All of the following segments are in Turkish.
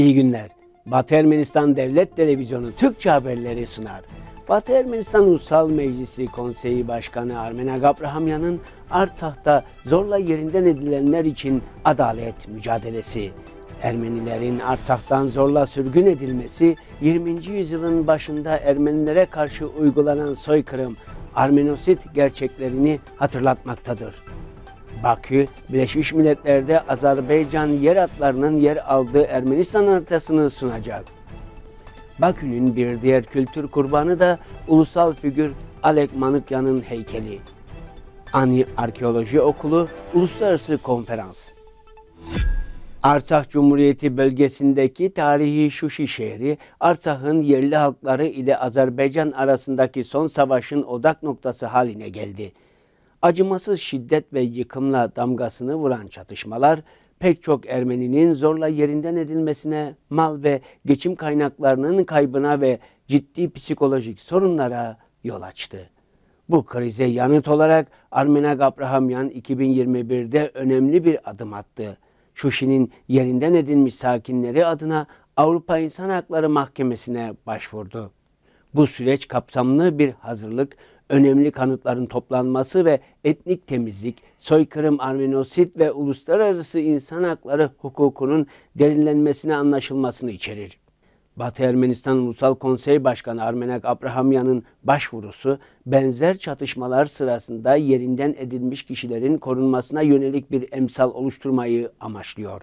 İyi günler. Batı Ermenistan Devlet Televizyonu Türkçe haberleri sunar. Batı Ermenistan Ulusal Meclisi Konseyi Başkanı Armenak Abrahamyan'ın Artsak'ta zorla yerinden edilenler için adalet mücadelesi. Ermenilerin Artsak'tan zorla sürgün edilmesi, 20. yüzyılın başında Ermenilere karşı uygulanan soykırım, Armenosid gerçeklerini hatırlatmaktadır. Bakü, Birleşmiş Milletler'de Azerbaycan yer atlarının yer aldığı Ermenistan haritasını sunacak. Bakü'nün bir diğer kültür kurbanı da ulusal figür Alek Manukyan'ın heykeli. Ani Arkeoloji Okulu Uluslararası Konferans. Artsakh Cumhuriyeti bölgesindeki tarihi Şuşi şehri, Artsakh'ın yerli halkları ile Azerbaycan arasındaki son savaşın odak noktası haline geldi. Acımasız şiddet ve yıkımla damgasını vuran çatışmalar, pek çok Ermeninin zorla yerinden edilmesine, mal ve geçim kaynaklarının kaybına ve ciddi psikolojik sorunlara yol açtı. Bu krize yanıt olarak Armenak Abrahamyan 2021'de önemli bir adım attı. Şuşi'nin yerinden edilmiş sakinleri adına Avrupa İnsan Hakları Mahkemesi'ne başvurdu. Bu süreç kapsamlı bir hazırlık, önemli kanıtların toplanması ve etnik temizlik, soykırım, Armenosid ve uluslararası insan hakları hukukunun derinlenmesine anlaşılmasını içerir. Batı Ermenistan Ulusal Konsey Başkanı Armenak Abrahamyan'ın başvurusu, benzer çatışmalar sırasında yerinden edilmiş kişilerin korunmasına yönelik bir emsal oluşturmayı amaçlıyor.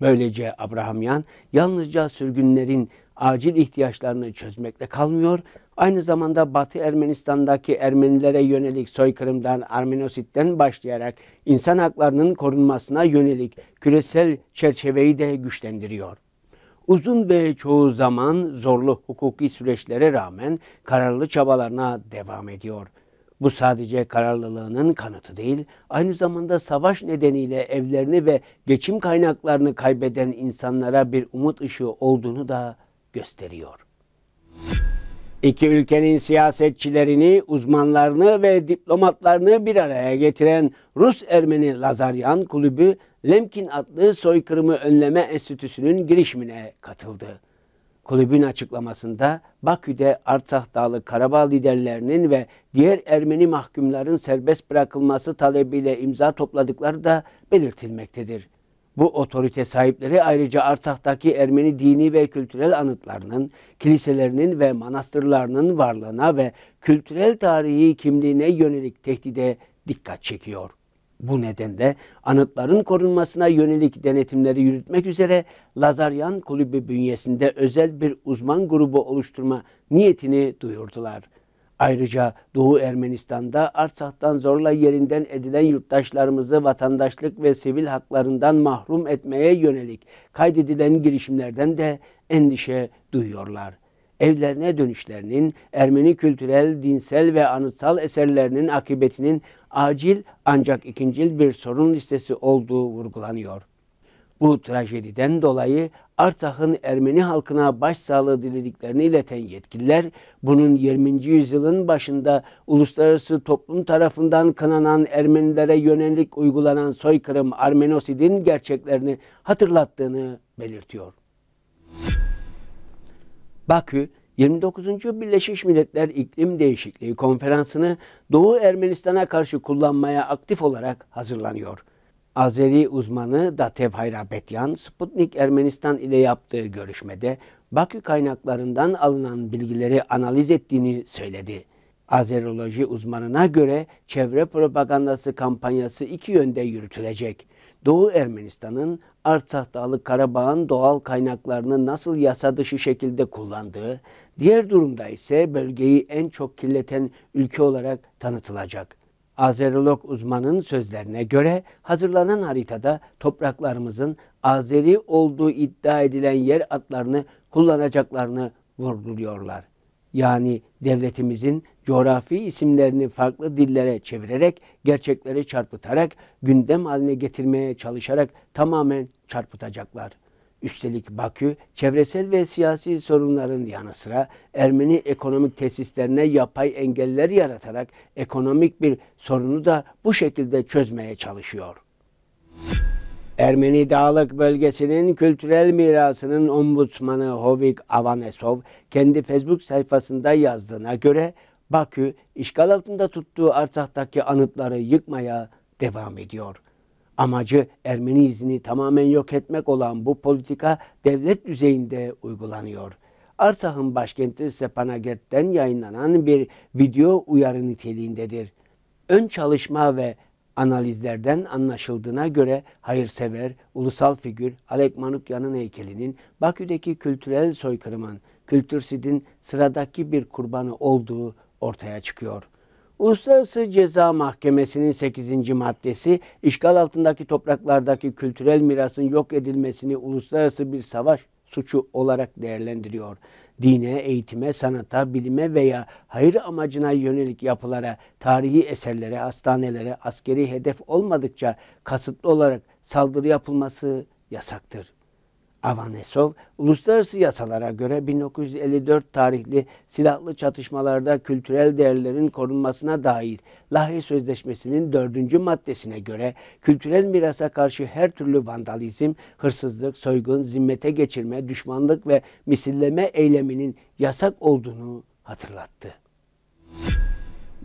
Böylece Abrahamyan, yalnızca sürgünlerin acil ihtiyaçlarını çözmekle kalmıyor, aynı zamanda Batı Ermenistan'daki Ermenilere yönelik soykırımdan, Armenosid'den başlayarak insan haklarının korunmasına yönelik küresel çerçeveyi de güçlendiriyor. Uzun ve çoğu zaman zorlu hukuki süreçlere rağmen kararlı çabalarına devam ediyor. Bu sadece kararlılığının kanıtı değil, aynı zamanda savaş nedeniyle evlerini ve geçim kaynaklarını kaybeden insanlara bir umut ışığı olduğunu da gösteriyor. İki ülkenin siyasetçilerini, uzmanlarını ve diplomatlarını bir araya getiren Rus Ermeni Lazaryan Kulübü, Lemkin adlı soykırımı önleme enstitüsünün girişimine katıldı. Kulübün açıklamasında Bakü'de Artsakh Dağlı Karabağ liderlerinin ve diğer Ermeni mahkumların serbest bırakılması talebiyle imza topladıkları da belirtilmektedir. Bu otorite sahipleri ayrıca Artsak'taki Ermeni dini ve kültürel anıtlarının, kiliselerinin ve manastırlarının varlığına ve kültürel tarihi kimliğine yönelik tehdide dikkat çekiyor. Bu nedenle anıtların korunmasına yönelik denetimleri yürütmek üzere Lazaryan Kulübü bünyesinde özel bir uzman grubu oluşturma niyetini duyurdular. Ayrıca Doğu Ermenistan'da Artsak'tan zorla yerinden edilen yurttaşlarımızı vatandaşlık ve sivil haklarından mahrum etmeye yönelik kaydedilen girişimlerden de endişe duyuyorlar. Evlerine dönüşlerinin, Ermeni kültürel, dinsel ve anıtsal eserlerinin akıbetinin acil ancak ikincil bir sorun listesi olduğu vurgulanıyor. Bu trajediden dolayı Artsakh'ın Ermeni halkına başsağlığı dilediklerini ileten yetkililer, bunun 20. yüzyılın başında uluslararası toplum tarafından kınanan Ermenilere yönelik uygulanan soykırım Armenosid'in gerçeklerini hatırlattığını belirtiyor. Bakü, 29. Birleşmiş Milletler İklim Değişikliği Konferansı'nı Doğu Ermenistan'a karşı kullanmaya aktif olarak hazırlanıyor. Azeri uzmanı Dadtev Hayrapetyan, Sputnik Ermenistan ile yaptığı görüşmede Bakü kaynaklarından alınan bilgileri analiz ettiğini söyledi. Azeroloji uzmanına göre çevre propagandası kampanyası iki yönde yürütülecek. Doğu Ermenistan'ın Artsakh Dağlı Karabağ'ın doğal kaynaklarını nasıl yasa dışı şekilde kullandığı, diğer durumda ise bölgeyi en çok kirleten ülke olarak tanıtılacak. Azerolog uzmanın sözlerine göre hazırlanan haritada topraklarımızın Azeri olduğu iddia edilen yer adlarını kullanacaklarını vurguluyorlar. Yani devletimizin coğrafi isimlerini farklı dillere çevirerek, gerçekleri çarpıtarak, gündem haline getirmeye çalışarak tamamen çarpıtacaklar. Üstelik Bakü, çevresel ve siyasi sorunların yanı sıra Ermeni ekonomik tesislerine yapay engeller yaratarak ekonomik bir sorunu da bu şekilde çözmeye çalışıyor. Ermeni Dağlık Bölgesi'nin kültürel mirasının ombudsmanı Hovig Avanesov kendi Facebook sayfasında yazdığına göre Bakü işgal altında tuttuğu Artsak'taki anıtları yıkmaya devam ediyor. Amacı Ermeni izini tamamen yok etmek olan bu politika devlet düzeyinde uygulanıyor. Artsak'ın başkenti Stepanakert'ten yayınlanan bir video uyarı niteliğindedir. Ön çalışma ve analizlerden anlaşıldığına göre hayırsever, ulusal figür Alek Manukyan'ın heykelinin Bakü'deki kültürel soykırımın, Kültürsid'in sıradaki bir kurbanı olduğu ortaya çıkıyor. Uluslararası Ceza Mahkemesi'nin 8. maddesi, işgal altındaki topraklardaki kültürel mirasın yok edilmesini uluslararası bir savaş suçu olarak değerlendiriyor. Dine, eğitime, sanata, bilime veya hayır amacına yönelik yapılara, tarihi eserlere, hastanelere, askeri hedef olmadıkça kasıtlı olarak saldırı yapılması yasaktır. Avanesov, uluslararası yasalara göre 1954 tarihli silahlı çatışmalarda kültürel değerlerin korunmasına dair Lahey Sözleşmesi'nin 4. maddesine göre kültürel mirasa karşı her türlü vandalizm, hırsızlık, soygun, zimmete geçirme, düşmanlık ve misilleme eyleminin yasak olduğunu hatırlattı.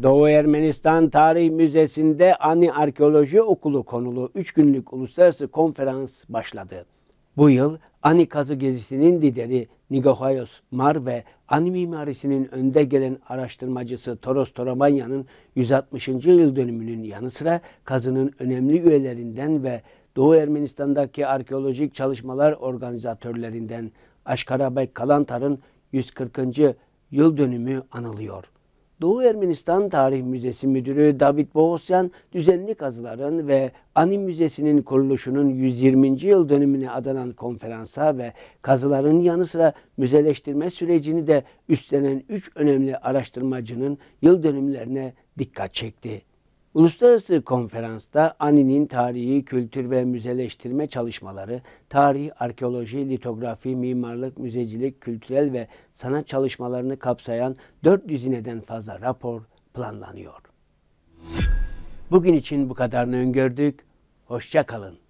Doğu Ermenistan Tarih Müzesi'nde Ani Arkeoloji Okulu konulu 3 günlük uluslararası konferans başladı. Bu yıl Ani kazı gezisinin lideri Nigo Hayos ve Ani mimarisinin önde gelen araştırmacısı Toros Toramanyan'ın 160. yıl dönümünün yanı sıra kazının önemli üyelerinden ve Doğu Ermenistan'daki arkeolojik çalışmalar organizatörlerinden Aşkarabay Kalantar'ın 140. yıl dönümü anılıyor. Doğu Ermenistan Tarih Müzesi Müdürü David Bogosyan, düzenli kazıların ve Ani Müzesi'nin kuruluşunun 120. yıl dönümüne adanan konferansa ve kazıların yanı sıra müzeleştirme sürecini de üstlenen 3 önemli araştırmacının yıl dönümlerine dikkat çekti. Uluslararası konferansta Ani'nin tarihi, kültür ve müzeleştirme çalışmaları, tarih, arkeoloji, litografi, mimarlık, müzecilik, kültürel ve sanat çalışmalarını kapsayan 400'den fazla rapor planlanıyor. Bugün için bu kadarını öngördük. Hoşça kalın.